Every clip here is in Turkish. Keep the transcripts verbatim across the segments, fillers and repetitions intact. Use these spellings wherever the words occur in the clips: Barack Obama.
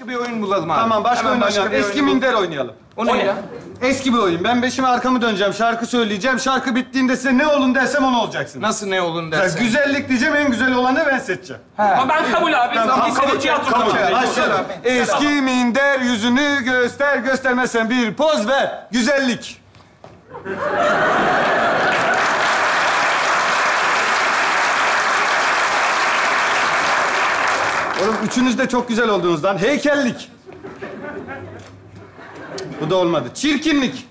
başka bir oyun bulalım abi. Tamam, başka oyun oynayalım. Eski minder oynayalım. O ne ya? Eski bir oyun. Ben beşime arkamı döneceğim, şarkı söyleyeceğim. Şarkı bittiğinde size ne olun dersem onu olacaksınız. Nasıl ne olun dersen? Güzellik diyeceğim, en güzel olanı ben seçeceğim. Ama ben kabul abi. Tamam, kabul tiyatro kabul. Eski minder yüzünü göster, göstermezsen bir poz ver. Güzellik. Oğlum üçünüz de çok güzel olduğunuzdan heykellik. Bu da olmadı. Çirkinlik.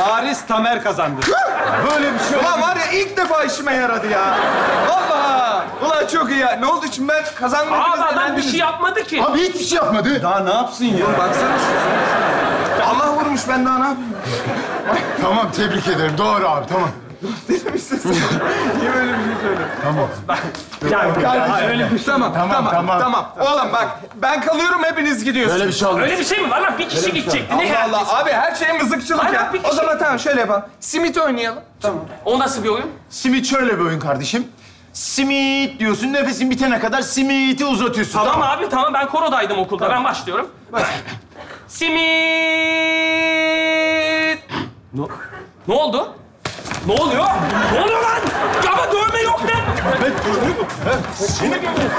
Bariz Tamer kazandı. Böyle bir şey oldu. Ulan var ya, ilk defa işime yaradı ya. Vallahi. Ulan çok iyi ya. Ne oldu şimdi, ben kazanmadım. Abi adam bir şey yapmadı ki. Abi hiçbir şey yapmadı. Daha ne yapsın ya? Oğlum baksana şu. Allah vurmuş, ben daha ne yapayım? Tamam, tebrik ederim. Doğru abi, tamam. Deli misin sen? Niye böyle bir şey söylüyorsun? Tamam. Ben... Yani kardeşim öyle bir şey... Tamam, tamam, tamam, tamam, tamam, tamam. Oğlum bak, ben kalıyorum, hepiniz gidiyorsunuz. Öyle bir şey olmaz. Öyle bir şey mi? Valla bir kişi gidecekti. Ne herkes? Allah abi, her şey mızıkçılık Vallahi ya. O zaman tamam, şöyle yapalım. Simit oynayalım. Tamam. O nasıl bir oyun? Simit şöyle bir oyun kardeşim. Simit diyorsun, nefesin bitene kadar simiti uzatıyorsun. Tamam, tamam abi, tamam. Ben korodaydım okulda. Tamam. Ben başlıyorum. Baş. Simit! Ne? Ne oldu? Ne oluyor? Ne oluyor lan? Ya ama dövme yok lan. Evet, dövme yok. Seni gördüm.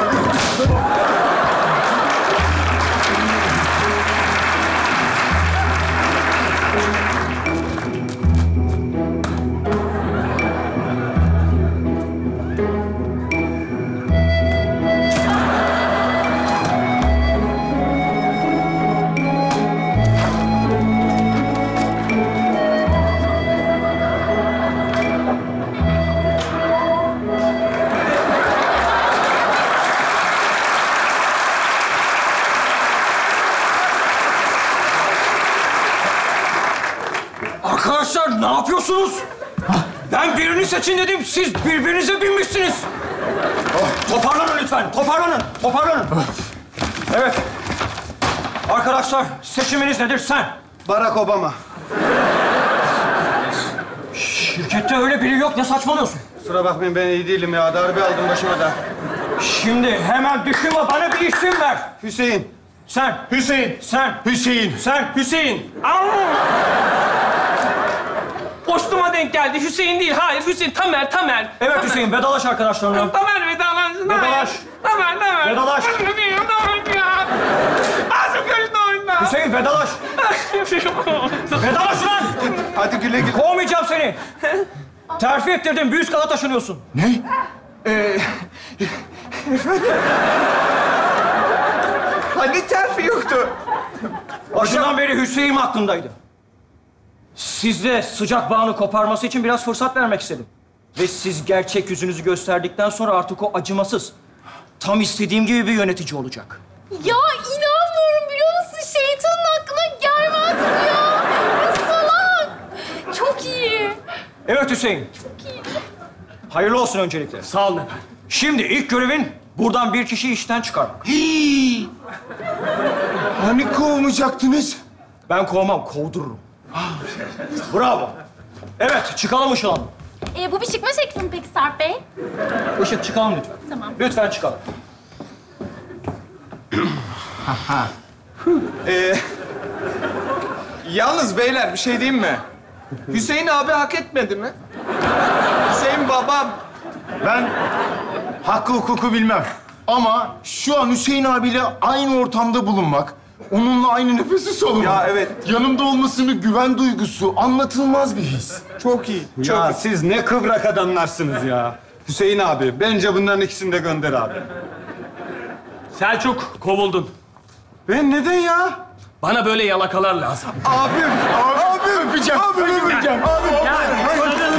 Arkadaşlar ne yapıyorsunuz? Ben birini seçin dedim, siz birbirinize binmişsiniz. Oh. Toparlanın lütfen, toparlanın, toparlanın. Evet. Arkadaşlar seçiminiz nedir sen? Barack Obama. Şirkette öyle biri yok, ne saçmalıyorsun? Kusura bakmayın, ben iyi değilim ya, darbe aldım başıma da. Şimdi hemen düşünme, bana bir isim ver. Hüseyin. Sen. Hüseyin. Sen. Hüseyin. Sen. Hüseyin. Boşluğuma denk geldi. Hüseyin değil. Hayır, Hüseyin. Tamer, Tamer. Evet Tamer. Hüseyin, vedalaş arkadaşlarına. Tamer, vedalaş. Vedalaş. Tamer, Tamer. Vedalaş. Ağzım görüştü oyunda. Hüseyin, vedalaş. Vedalaş lan! Hadi güle güle. Kovmayacağım seni. Terfi ettirdim. Bir üst kata taşınıyorsun. Ne? Eee... Hani terfi yoktu? Başından beri Hüseyin aklımdaydı. Sizde sıcak bağını koparması için biraz fırsat vermek istedim. Ve siz gerçek yüzünüzü gösterdikten sonra artık o acımasız, tam istediğim gibi bir yönetici olacak. Ya inanmıyorum, biliyor musun? Şeytanın aklına gelmez mi ya? Salak. Çok iyi. Evet Hüseyin. Çok iyi. Hayırlı olsun öncelikle. Sağ olun efendim. Şimdi ilk görevin buradan bir kişiyi işten çıkarmak. Hii. Hani kovmayacaktınız? Ben kovmam, kovdururum. Bravo. Evet, çıkalım şu an. Ee, bu bir çıkma şekli mi peki Sarp Bey? Işık, çıkalım lütfen. Tamam. Lütfen çıkalım. ee, yalnız beyler, bir şey diyeyim mi? Hüseyin abi hak etmedi mi? Hüseyin babam. Ben hakkı hukuku bilmem. Ama şu an Hüseyin abiyle aynı ortamda bulunmak... Onunla aynı nefesi solunmak. Ya evet. Yanımda olmasının güven duygusu anlatılmaz bir his. Çok iyi. Çok ya iyi. Siz ne kıvrak adamlarsınız ya. Hüseyin abi, bence bunların ikisini de gönder abi. Selçuk, kovuldun. Ben neden ya? Bana böyle yalakalar lazım. Abim, abi öpeceğim. Abi öpeceğim. Abi öpeceğim. Abi öpeceğim.